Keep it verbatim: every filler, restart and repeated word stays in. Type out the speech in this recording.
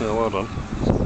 Yeah, well done.